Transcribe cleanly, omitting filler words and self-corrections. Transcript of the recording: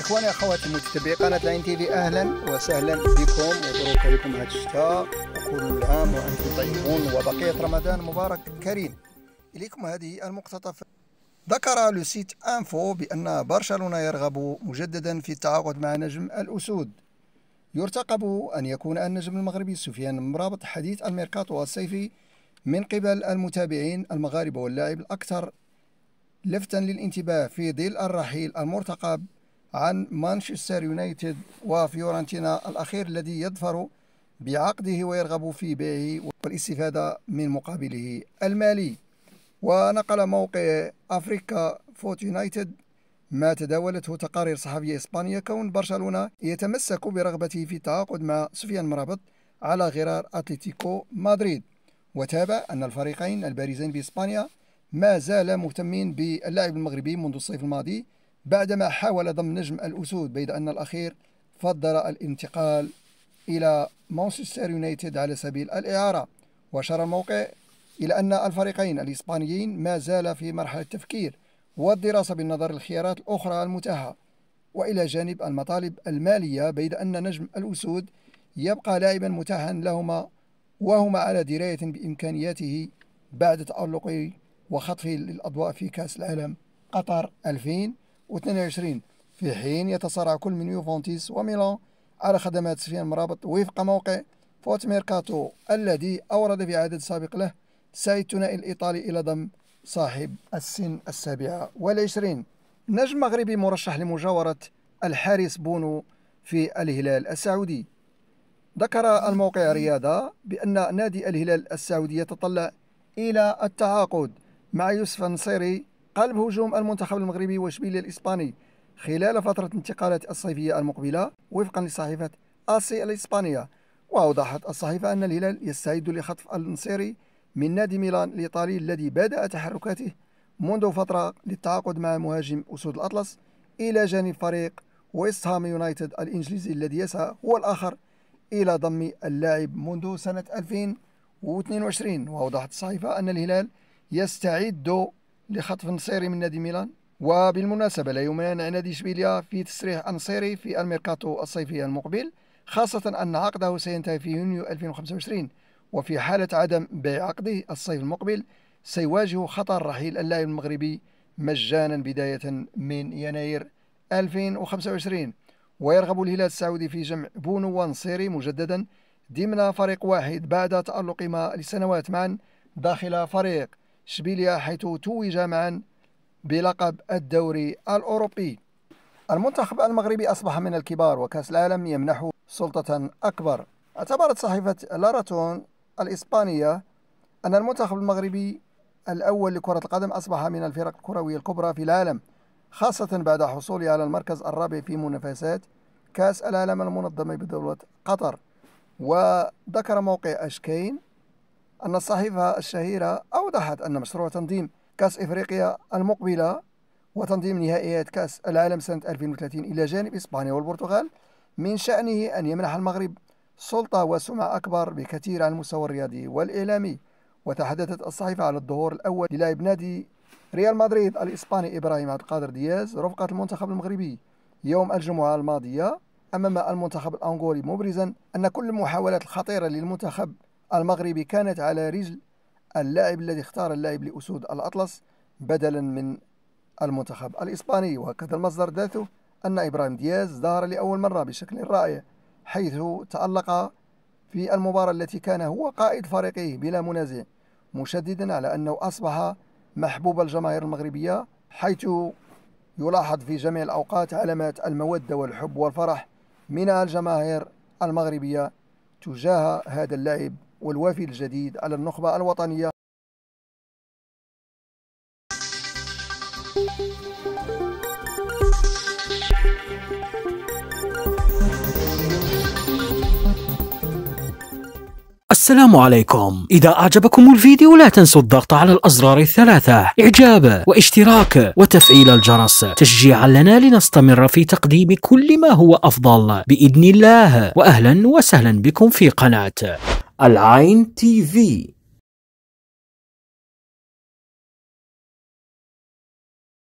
اخواني اخواتي متابعي قناه العين تي في، اهلا وسهلا بكم ومبروك لكم هذا الشتاء، وكل عام وانتم طيبون وبقيه رمضان مبارك كريم. اليكم هذه المقتطفات. ذكر لوسيت انفو بان برشلونه يرغب مجددا في التعاقد مع نجم الاسود. يرتقب ان يكون النجم المغربي سفيان مرابط حديث الميركاتو الصيفي من قبل المتابعين المغاربه واللاعب الاكثر لفتا للانتباه في ظل الرحيل المرتقب عن مانشستر يونايتد وفيورنتينا الأخير الذي يظفر بعقده ويرغب في بيعه والاستفادة من مقابله المالي. ونقل موقع أفريكا فوت يونايتد ما تداولته تقارير صحفية إسبانية كون برشلونة يتمسك برغبته في التعاقد مع سفيان مرابط على غرار أتلتيكو مدريد. وتابع أن الفريقين البارزين بإسبانيا ما زالا مهتمين باللاعب المغربي منذ الصيف الماضي بعدما حاول ضم نجم الأسود، بيد أن الأخير فضل الانتقال إلى مانشستر يونايتد على سبيل الإعارة. وأشار الموقع إلى أن الفريقين الإسبانيين ما زالا في مرحلة التفكير والدراسة بالنظر للخيارات الأخرى المتاحة وإلى جانب المطالب المالية، بيد أن نجم الأسود يبقى لاعبا متاحا لهما وهما على دراية بإمكانياته بعد تألقه وخطفه للأضواء في كأس العالم قطر 2022، في حين يتصارع كل من يوفونتيس وميلان على خدمات سفيان مرابط وفق موقع فوت ميركاتو الذي أورد في عدد سابق له سعيد الثنائي الإيطالي إلى ضم صاحب السن 27. نجم مغربي مرشح لمجاورة الحارس بونو في الهلال السعودي. ذكر الموقع رياضة بأن نادي الهلال السعودي يتطلع إلى التعاقد مع يوسف النصيري قلب هجوم المنتخب المغربي واشبيليا الإسباني خلال فترة انتقالات الصيفية المقبلة وفقا لصحيفة آسي الإسبانية. وأوضحت الصحيفة أن الهلال يستعد لخطف النصيري من نادي ميلان الإيطالي الذي بدأ تحركاته منذ فترة للتعاقد مع مهاجم أسود الأطلس إلى جانب فريق ويستهام يونايتد الإنجليزي الذي يسعى هو الآخر إلى ضم اللاعب منذ سنة 2022. وأوضحت الصحيفة أن الهلال يستعد لخطف النصيري من نادي ميلان. وبالمناسبة لا يمانع نادي اشبيليا في تسريح النصيري في الميركاتو الصيفي المقبل، خاصة أن عقده سينتهي في يونيو 2025، وفي حالة عدم بيع عقده الصيف المقبل سيواجه خطر رحيل اللاعب المغربي مجانا بداية من يناير 2025. ويرغب الهلال السعودي في جمع بونو ونصيري مجددا ضمن فريق واحد بعد تألقهما لسنوات معا داخل فريق اشبيليا حيث توج معا بلقب الدوري الأوروبي. المنتخب المغربي أصبح من الكبار وكأس العالم يمنحه سلطة أكبر. اعتبرت صحيفة لاراتون الإسبانية أن المنتخب المغربي الأول لكرة القدم أصبح من الفرق الكروية الكبرى في العالم، خاصة بعد حصوله على المركز الرابع في منافسات كأس العالم المنظمة بدولة قطر. وذكر موقع أشكين أن الصحيفة الشهيرة أوضحت أن مشروع تنظيم كأس إفريقيا المقبلة وتنظيم نهائيات كأس العالم سنة 2030 إلى جانب إسبانيا والبرتغال من شأنه أن يمنح المغرب سلطة وسمعة أكبر بكثير على المستوى الرياضي والإعلامي. وتحدثت الصحيفة على الظهور الأول للاعب نادي ريال مدريد الإسباني إبراهيم عبد القادر دياز رفقة المنتخب المغربي يوم الجمعة الماضية أمام المنتخب الأنغولي، مبرزا أن كل المحاولات الخطيرة للمنتخب المغربي كانت على رجل اللاعب الذي اختار اللاعب لأسود الأطلس بدلا من المنتخب الإسباني. وهكذا المصدر ذاته أن إبراهيم دياز ظهر لأول مرة بشكل رائع حيث تألق في المباراة التي كان هو قائد فريقه بلا منازع، مشددا على أنه أصبح محبوب الجماهير المغربية حيث يلاحظ في جميع الأوقات علامات المودة والحب والفرح من الجماهير المغربية تجاه هذا اللاعب والوافي الجديد على النخبة الوطنية. السلام عليكم. إذا أعجبكم الفيديو لا تنسوا الضغط على الأزرار الثلاثة، إعجاب واشتراك وتفعيل الجرس، تشجيعا لنا لنستمر في تقديم كل ما هو أفضل بإذن الله. وأهلا وسهلا بكم في قناة العين تي في.